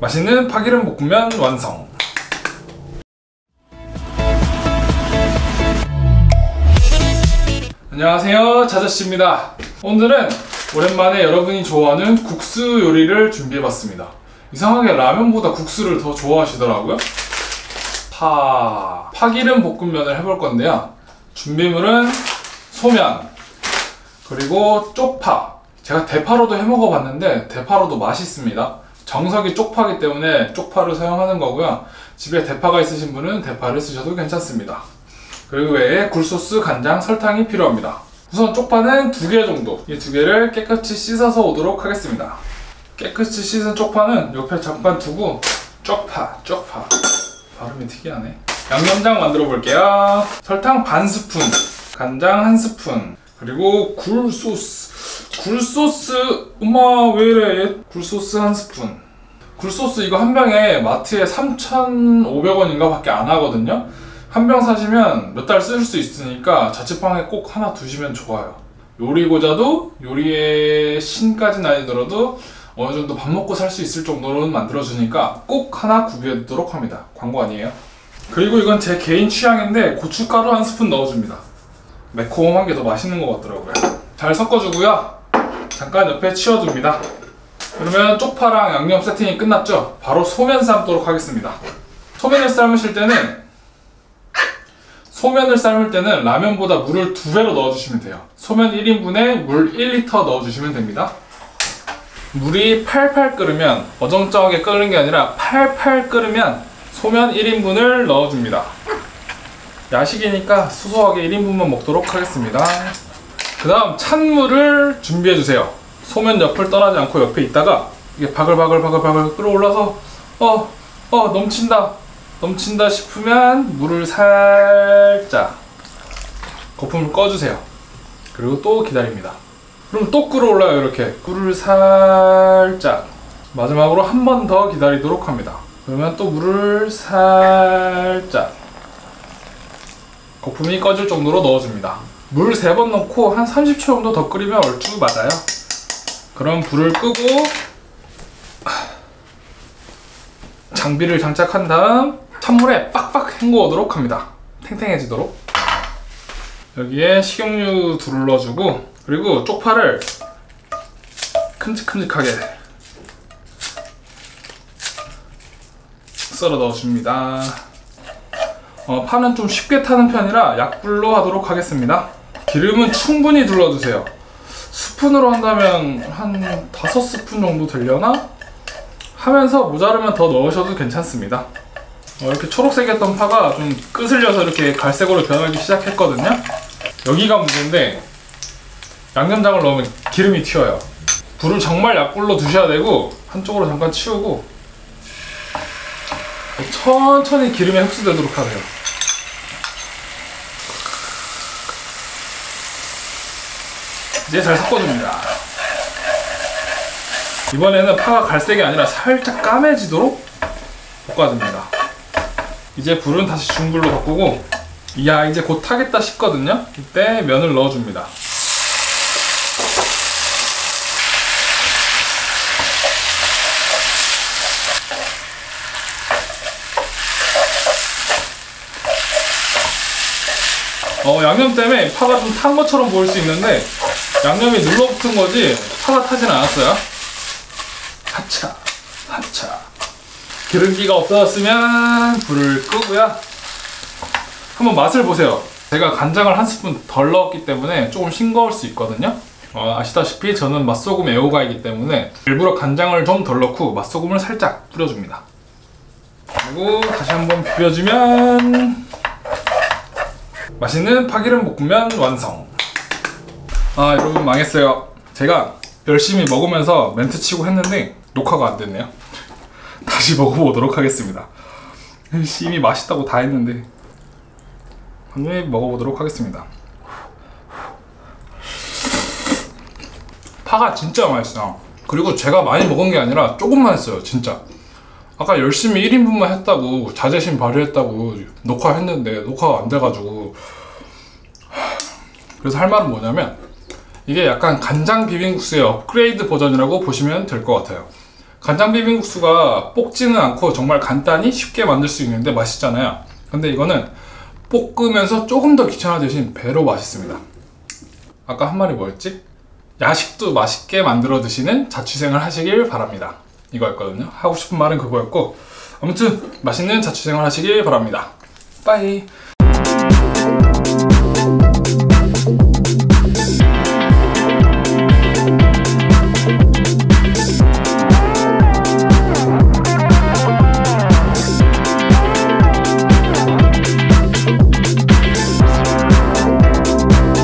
맛있는 파기름 볶음면 완성! 안녕하세요, 자자씨입니다. 오늘은 오랜만에 여러분이 좋아하는 국수 요리를 준비해봤습니다. 이상하게 라면보다 국수를 더 좋아하시더라고요. 파기름 볶음면을 해볼 건데요. 준비물은 소면, 그리고 쪽파. 제가 대파로도 해먹어봤는데 대파로도 맛있습니다. 정석이 쪽파이기 때문에 쪽파를 사용하는 거고요. 집에 대파가 있으신 분은 대파를 쓰셔도 괜찮습니다. 그리고 외에 굴소스, 간장, 설탕이 필요합니다. 우선 쪽파는 2개 정도, 이 2개를 깨끗이 씻어서 오도록 하겠습니다. 깨끗이 씻은 쪽파는 옆에 잠깐 두고 쪽파 발음이 특이하네. 양념장 만들어 볼게요. 설탕 반 스푼, 간장 1스푼, 그리고 굴소스. 엄마 왜 이래. 굴소스 1스푼. 굴소스 이거 한 병에 마트에 3,500원인가 밖에 안 하거든요. 한 병 사시면 몇 달 쓸 수 있으니까 자취방에 꼭 하나 두시면 좋아요. 요리고자도 요리의 신까지는 아니더라도 어느 정도 밥 먹고 살 수 있을 정도로는 만들어주니까 꼭 하나 구비해두도록 합니다. 광고 아니에요. 그리고 이건 제 개인 취향인데 고춧가루 1스푼 넣어줍니다. 매콤한 게 더 맛있는 것 같더라고요. 잘 섞어주고요. 잠깐 옆에 치워둡니다. 그러면 쪽파랑 양념 세팅이 끝났죠? 바로 소면 삶도록 하겠습니다. 소면을 삶을 때는 라면보다 물을 2배로 넣어주시면 돼요. 소면 1인분에 물 1리터 넣어주시면 됩니다. 물이 팔팔 끓으면, 어정쩡하게 끓는 게 아니라 팔팔 끓으면 소면 1인분을 넣어줍니다. 야식이니까 소소하게 1인분만 먹도록 하겠습니다. 그 다음 찬물을 준비해주세요. 소면 옆을 떠나지 않고 옆에 있다가 이게 바글바글 끓어올라서 넘친다 싶으면 물을 살짝, 거품을 꺼주세요. 그리고 또 기다립니다. 그럼 또 끓어올라요. 이렇게 물을 살짝, 마지막으로 한 번 더 기다리도록 합니다. 그러면 또 물을 살짝, 거품이 꺼질 정도로 넣어줍니다. 물 3번 넣고 한 30초 정도 더 끓이면 얼추 맞아요. 그럼 불을 끄고 장비를 장착한 다음 찬물에 빡빡 헹구어오도록 합니다. 탱탱해지도록. 여기에 식용유 둘러주고, 그리고 쪽파를 큼직큼직하게 썰어 넣어줍니다. 파는 좀 쉽게 타는 편이라 약불로 하도록 하겠습니다. 기름은 충분히 둘러주세요. 스푼으로 한다면 한 5스푼 정도 되려나? 하면서 모자르면 더 넣으셔도 괜찮습니다. 이렇게 초록색이었던 파가 좀 끄슬려서 이렇게 갈색으로 변하기 시작했거든요. 여기가 문제인데 양념장을 넣으면 기름이 튀어요. 불을 정말 약불로 두셔야 되고, 한쪽으로 잠깐 치우고 천천히 기름에 흡수되도록 하세요. 이제 잘 섞어줍니다. 이번에는 파가 갈색이 아니라 살짝 까매지도록 볶아줍니다. 이제 불은 다시 중불로 바꾸고, 이야 이제 곧 타겠다 싶거든요. 이때 면을 넣어줍니다. 양념 때문에 파가 좀 탄 것처럼 보일 수 있는데 양념이 눌러붙은 거지 파가 타진 않았어요. 하차. 기름기가 없어졌으면 불을 끄고요. 한번 맛을 보세요. 제가 간장을 1스푼 덜 넣었기 때문에 조금 싱거울 수 있거든요. 아시다시피 저는 맛소금 애호가이기 때문에 일부러 간장을 좀 덜 넣고 맛소금을 살짝 뿌려줍니다. 그리고 다시 한번 비벼주면 맛있는 파기름 볶음면 완성! 아, 여러분 망했어요. 제가 열심히 먹으면서 멘트 치고 했는데 녹화가 안 됐네요. 다시 먹어보도록 하겠습니다. 이미 맛있다고 다 했는데 한입 먹어보도록 하겠습니다. 파가 진짜 맛있어요. 그리고 제가 많이 먹은 게 아니라 조금만 했어요, 진짜. 아까 열심히 1인분만 했다고 자제심 발휘했다고 녹화했는데 녹화가 안 돼가지고. 그래서 할 말은 뭐냐면, 이게 약간 간장 비빔국수의 업그레이드 버전이라고 보시면 될 것 같아요. 간장 비빔국수가 볶지는 않고 정말 간단히 쉽게 만들 수 있는데 맛있잖아요. 근데 이거는 볶으면서 조금 더 귀찮아 대신 배로 맛있습니다. 아까 한 말이 뭐였지? 야식도 맛있게 만들어 드시는 자취생활 하시길 바랍니다. 이거였거든요. 하고 싶은 말은 그거였고, 아무튼 맛있는 자취생활 하시길 바랍니다. 빠이.